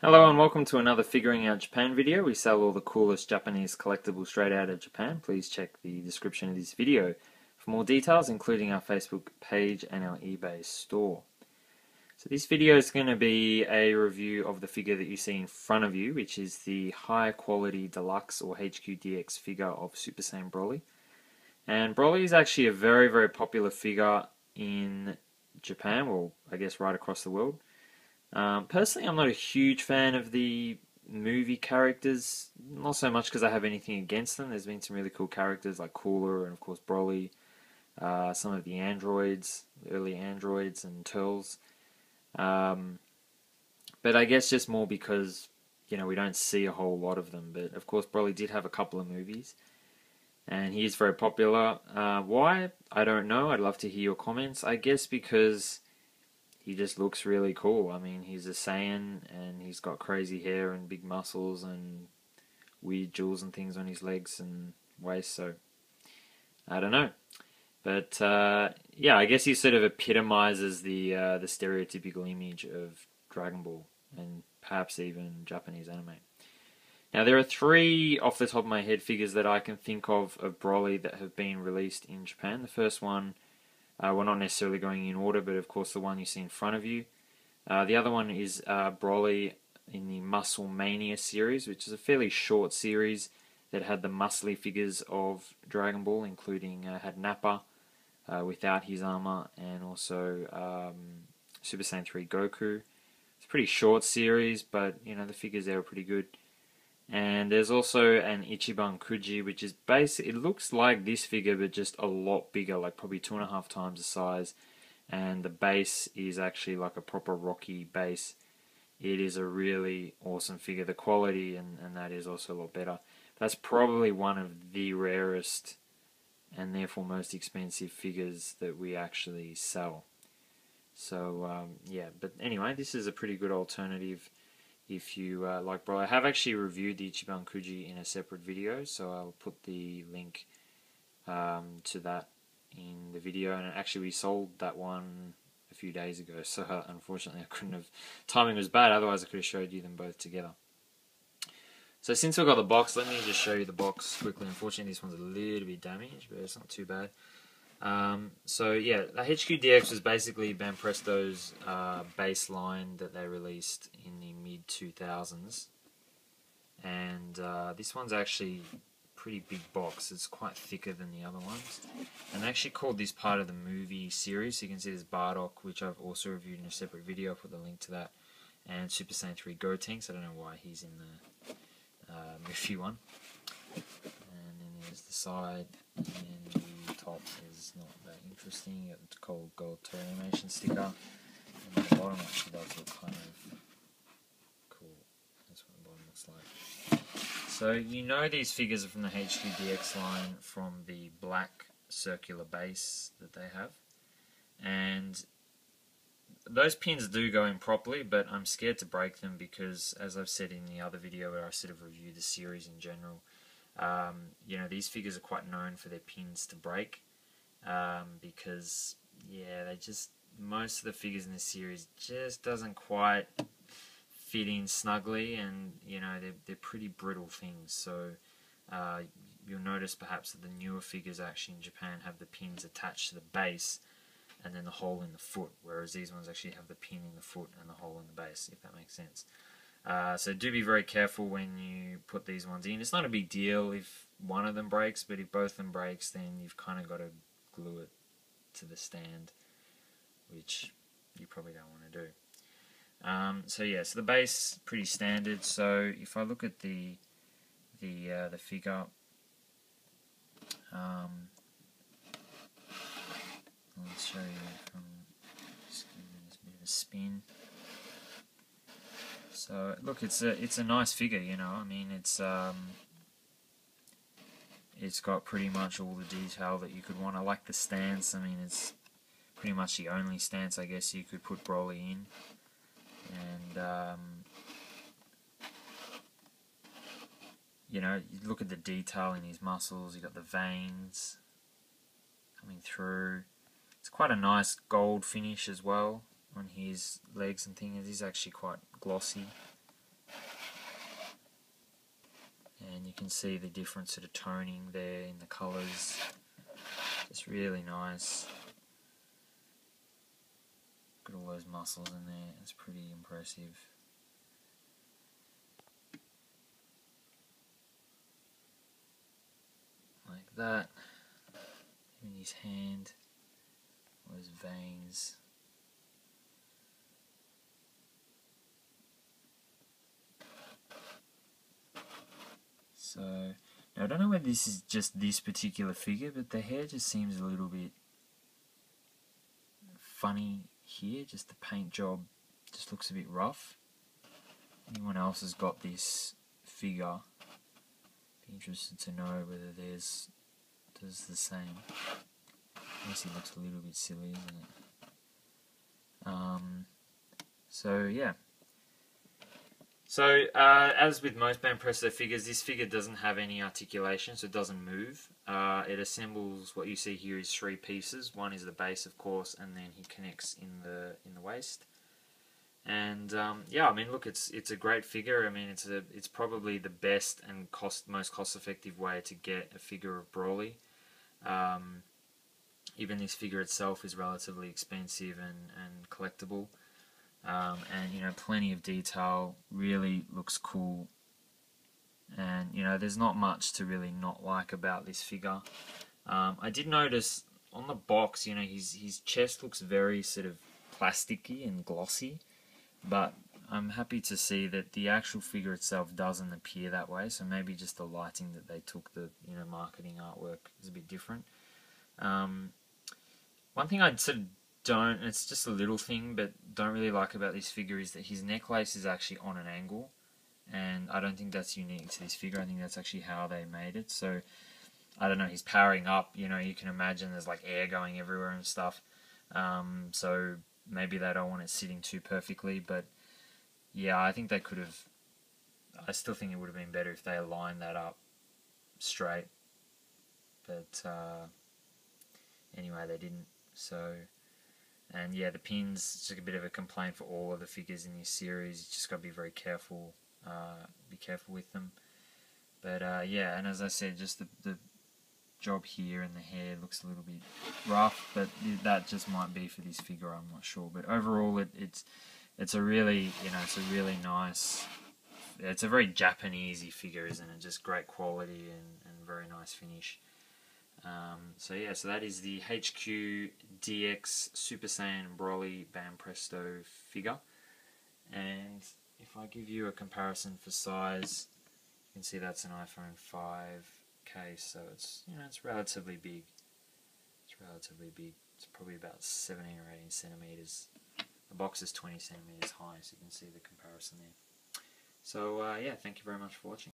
Hello and welcome to another Figuring Out Japan video. We sell all the coolest Japanese collectibles straight out of Japan. Please check the description of this video for more details, including our Facebook page and our eBay store. So this video is going to be a review of the figure that you see in front of you, which is the high quality deluxe or HQDX figure of Super Saiyan Broly. And Broly is actually a very, very popular figure in Japan, well, I guess right across the world. Personally, I'm not a huge fan of the movie characters, not so much because I have anything against them. There's been some really cool characters like Cooler and of course Broly, some of the androids, early androids and Turles. But I guess just more because, you know, we don't see a whole lot of them. But of course Broly did have a couple of movies and he is very popular. Why? I don't know. I'd love to hear your comments. I guess because he just looks really cool. I mean, he's a Saiyan and he's got crazy hair and big muscles and weird jewels and things on his legs and waist, so I don't know. But yeah, I guess he sort of epitomizes the stereotypical image of Dragon Ball and perhaps even Japanese anime. Now there are three off the top of my head figures that I can think of Broly that have been released in Japan. The first one, we're not necessarily going in order, but of course the one you see in front of you. The other one is Broly in the Muscle Mania series, which is a fairly short series that had the muscly figures of Dragon Ball, including had Nappa without his armor, and also Super Saiyan 3 Goku. It's a pretty short series, but you know the figures there are pretty good. And there's also an Ichiban Kuji, which is basically, it looks like this figure, but just a lot bigger, like probably 2.5 times the size. And the base is actually like a proper rocky base. It is a really awesome figure. The quality and that is also a lot better. That's probably one of the rarest and therefore most expensive figures that we actually sell. So, yeah, but anyway, this is a pretty good alternative if you like Broly. I have actually reviewed the Ichiban Kuji in a separate video, so I'll put the link to that in the video. And actually we sold that one a few days ago, so unfortunately I couldn't have, timing was bad, otherwise I could have showed you them both together. So since we've got the box, let me just show you the box quickly. Unfortunately this one's a little bit damaged, but it's not too bad. So yeah, the HQDX was basically Banpresto's baseline that they released in the mid-2000s, and this one's actually pretty big box. It's quite thicker than the other ones, and they actually called this part of the movie series. So you can see there's Bardock, which I've also reviewed in a separate video. I'll put the link to that, and Super Saiyan 3 Gotenks. I don't know why he's in the movie one. And then there's the side, and then the top is not that interesting. It's called Gold Toy Animation Sticker. And the bottom actually does look kind of cool. That's what the bottom looks like. So you know these figures are from the HQDX line from the black circular base that they have. And those pins do go in properly, but I'm scared to break them because, as I've said in the other video where I sort of reviewed the series in general, you know, these figures are quite known for their pins to break, because, yeah, they just, most of the figures in this series just doesn't quite fit in snugly, and, you know, they're pretty brittle things, so you'll notice perhaps that the newer figures actually in Japan have the pins attached to the base and then the hole in the foot, whereas these ones actually have the pin in the foot and the hole in the base, if that makes sense. So do be very careful when you put these ones in. It's not a big deal if one of them breaks, but if both of them breaks, then you've kind of got to glue it to the stand, which you probably don't want to do. So yeah, so the base, pretty standard. So if I look at the figure, I'll show you from, just give it a bit of a spin. So look, it's a nice figure, you know. I mean, it's got pretty much all the detail that you could want. I like the stance. I mean, it's pretty much the only stance I guess you could put Broly in, and you know, you look at the detail in his muscles. You got the veins coming through. It's quite a nice gold finish as well on his legs and things. He's actually quite glossy, and you can see the different sort of toning there in the colours. It's really nice. Got all those muscles in there, it's pretty impressive. Like that. In his hand, all those veins. So, now I don't know whether this is just this particular figure, but the hair just seems a little bit funny here. Just the paint job just looks a bit rough. Anyone else has got this figure? Be interested to know whether there's does the same. I guess he looks a little bit silly, isn't it? So yeah. So, as with most Banpresto figures, this figure doesn't have any articulation, so it doesn't move. It assembles, what you see here is three pieces. One is the base, of course, and then he connects in the waist. And, yeah, I mean, look, it's a great figure. I mean, it's probably the best and most cost-effective way to get a figure of Broly. Even this figure itself is relatively expensive and collectible. And you know, plenty of detail, really looks cool, and you know, there's not much to really not like about this figure. I did notice on the box, you know, his chest looks very sort of plasticky and glossy, but I'm happy to see that the actual figure itself doesn't appear that way, so maybe just the lighting that they took, the you know, marketing artwork is a bit different. One thing I'd sort of it's just a little thing, but don't really like about this figure is that his necklace is actually on an angle, and I don't think that's unique to this figure. I think that's actually how they made it. So I don't know, he's powering up, you know, you can imagine there's like air going everywhere and stuff, so maybe they don't want it sitting too perfectly, but yeah, I think they could have, I still think it would have been better if they aligned that up straight, but anyway, they didn't, so. And yeah, the pins, it's just a bit of a complaint for all of the figures in this series. You just got to be very careful, with them. But yeah, and as I said, just the job here and the hair looks a little bit rough, but that just might be for this figure, I'm not sure. But overall, it's a really, you know, it's a really nice, it's a very Japanesey figure, isn't it? Just great quality and very nice finish. So yeah, so that is the HQDX Super Saiyan Broly Banpresto figure, and if I give you a comparison for size, you can see that's an iPhone 5K, so it's, you know, it's relatively big. It's relatively big. It's probably about 17 or 18 centimeters. The box is 20 centimeters high, so you can see the comparison there. So yeah, thank you very much for watching.